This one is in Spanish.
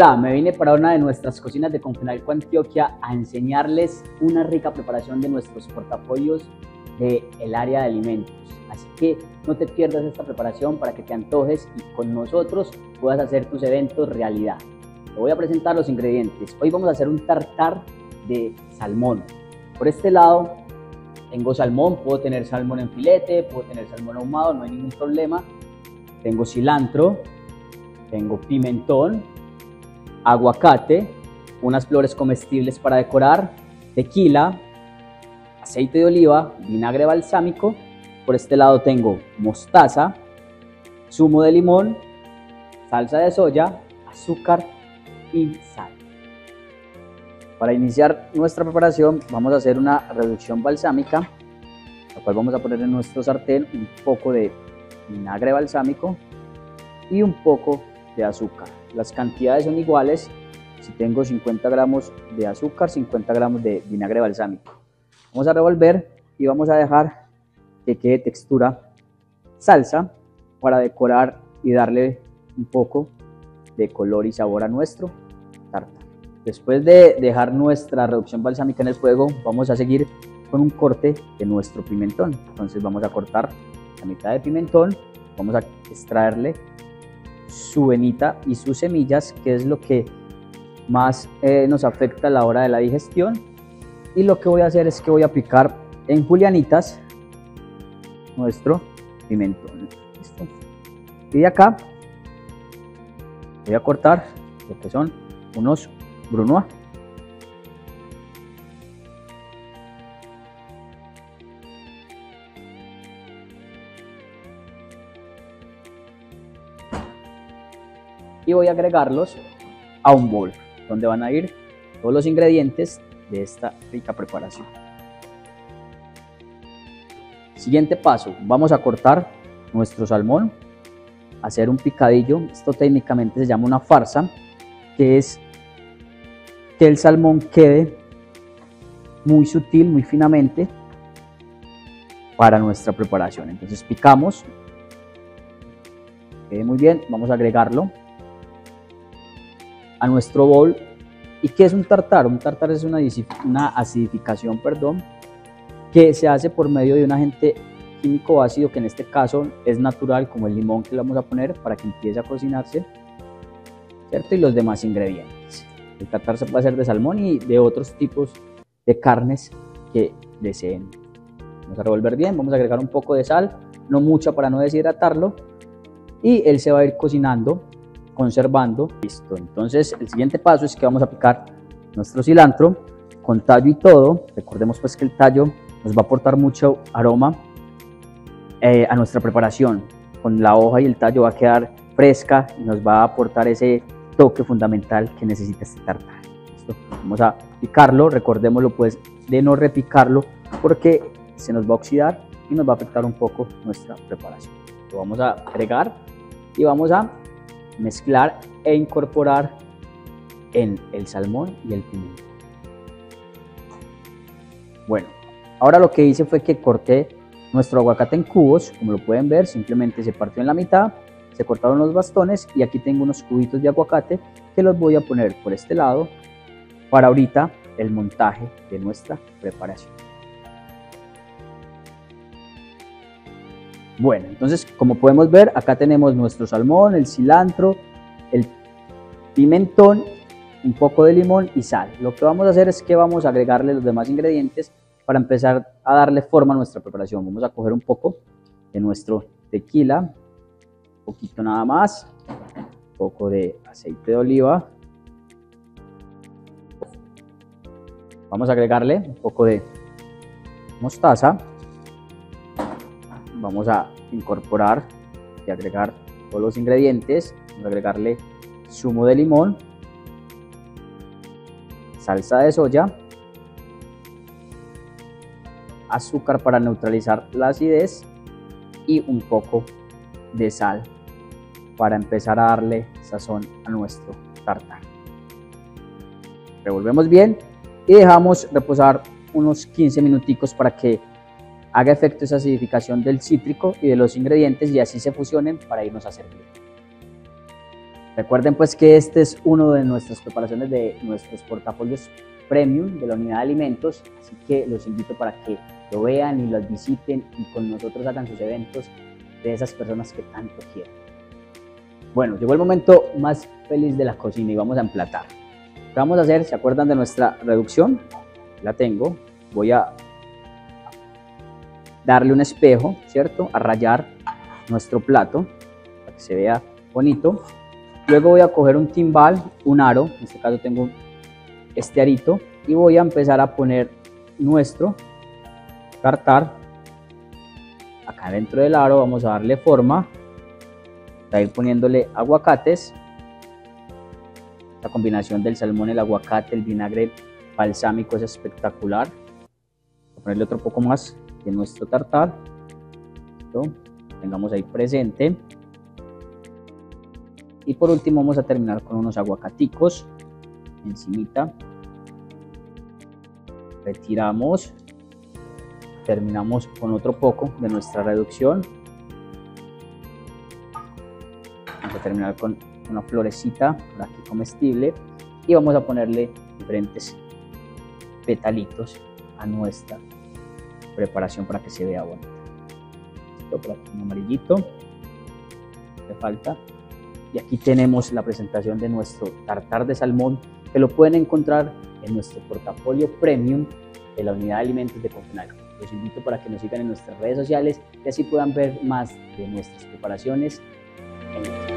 Hola, me vine para una de nuestras cocinas de Comfenalco Antioquia a enseñarles una rica preparación de nuestros portafolios del área de alimentos. Así que no te pierdas esta preparación para que te antojes y con nosotros puedas hacer tus eventos realidad. Te voy a presentar los ingredientes. Hoy vamos a hacer un tartar de salmón. Por este lado tengo salmón, puedo tener salmón en filete, puedo tener salmón ahumado, no hay ningún problema. Tengo cilantro, tengo pimentón, aguacate, unas flores comestibles para decorar, tequila, aceite de oliva, vinagre balsámico. Por este lado tengo mostaza, zumo de limón, salsa de soya, azúcar y sal. Para iniciar nuestra preparación vamos a hacer una reducción balsámica, la cual vamos a poner en nuestro sartén un poco de vinagre balsámico y un poco de azúcar. Las cantidades son iguales. Si tengo 50 gramos de azúcar, 50 gramos de vinagre balsámico. Vamos a revolver y vamos a dejar que quede textura salsa para decorar y darle un poco de color y sabor a nuestro tartar. Después de dejar nuestra reducción balsámica en el fuego, vamos a seguir con un corte de nuestro pimentón. Entonces vamos a cortar la mitad de pimentón, vamos a extraerle su venita y sus semillas, que es lo que más nos afecta a la hora de la digestión. Y lo que voy a hacer es que voy a picar en julianitas nuestro pimentón. ¿Listo? Y de acá voy a cortar lo que son unos brunois. Y voy a agregarlos a un bol donde van a ir todos los ingredientes de esta rica preparación. Siguiente paso, vamos a cortar nuestro salmón, hacer un picadillo. Esto técnicamente se llama una farsa, que es que el salmón quede muy sutil, muy finamente para nuestra preparación. Entonces picamos, quede muy bien, vamos a agregarlo a nuestro bol. ¿Y qué es un tartar? Un tartar es una acidificación, que se hace por medio de un agente químico ácido, que en este caso es natural, como el limón que le vamos a poner para que empiece a cocinarse, ¿cierto? Y los demás ingredientes. El tartar se puede hacer de salmón y de otros tipos de carnes que deseen. Vamos a revolver bien, vamos a agregar un poco de sal, no mucha para no deshidratarlo, y él se va a ir cocinando, conservando. Listo, entonces el siguiente paso es que vamos a picar nuestro cilantro con tallo y todo. Recordemos pues que el tallo nos va a aportar mucho aroma a nuestra preparación. Con la hoja y el tallo va a quedar fresca y nos va a aportar ese toque fundamental que necesita este tartar. Listo, vamos a picarlo, recordémoslo pues de no repicarlo porque se nos va a oxidar y nos va a afectar un poco nuestra preparación. Lo vamos a agregar y vamos a mezclar e incorporar en el salmón y el pimentón. Bueno, ahora lo que hice fue que corté nuestro aguacate en cubos, como lo pueden ver, simplemente se partió en la mitad, se cortaron los bastones y aquí tengo unos cubitos de aguacate que los voy a poner por este lado para ahorita el montaje de nuestra preparación. Bueno, entonces como podemos ver, acá tenemos nuestro salmón, el cilantro, el pimentón, un poco de limón y sal. Lo que vamos a hacer es que vamos a agregarle los demás ingredientes para empezar a darle forma a nuestra preparación. Vamos a coger un poco de nuestro tequila, un poquito nada más, un poco de aceite de oliva. Vamos a agregarle un poco de mostaza. Vamos a incorporar y agregar todos los ingredientes. Vamos a agregarle zumo de limón, salsa de soya, azúcar para neutralizar la acidez y un poco de sal para empezar a darle sazón a nuestro tartar. Revolvemos bien y dejamos reposar unos 15 minuticos para que haga efecto esa acidificación del cítrico y de los ingredientes y así se fusionen para irnos a servir. Recuerden pues que este es uno de nuestras preparaciones de nuestros portafolios premium de la unidad de alimentos, así que los invito para que lo vean y los visiten y con nosotros hagan sus eventos de esas personas que tanto quieren. Bueno, llegó el momento más feliz de la cocina y vamos a emplatar. ¿Qué vamos a hacer? ¿Se acuerdan de nuestra reducción? La tengo, voy a darle un espejo, ¿cierto? A rayar nuestro plato para que se vea bonito. Luego voy a coger un timbal, un aro, en este caso tengo este arito, y voy a empezar a poner nuestro tartar. Acá dentro del aro vamos a darle forma, a ir poniéndole aguacates. La combinación del salmón, el aguacate, el vinagre balsámico es espectacular. Voy a ponerle otro poco más de nuestro tartar. Listo, tengamos ahí presente. Y por último vamos a terminar con unos aguacaticos encimita. Retiramos, terminamos con otro poco de nuestra reducción. Vamos a terminar con una florecita por aquí comestible y vamos a ponerle diferentes petalitos a nuestra preparación para que se vea bonita. Esto por aquí un amarillito, le falta. Y aquí tenemos la presentación de nuestro tartar de salmón, que lo pueden encontrar en nuestro portafolio premium de la unidad de alimentos de Comfenalco. Los invito para que nos sigan en nuestras redes sociales y así puedan ver más de nuestras preparaciones en YouTube.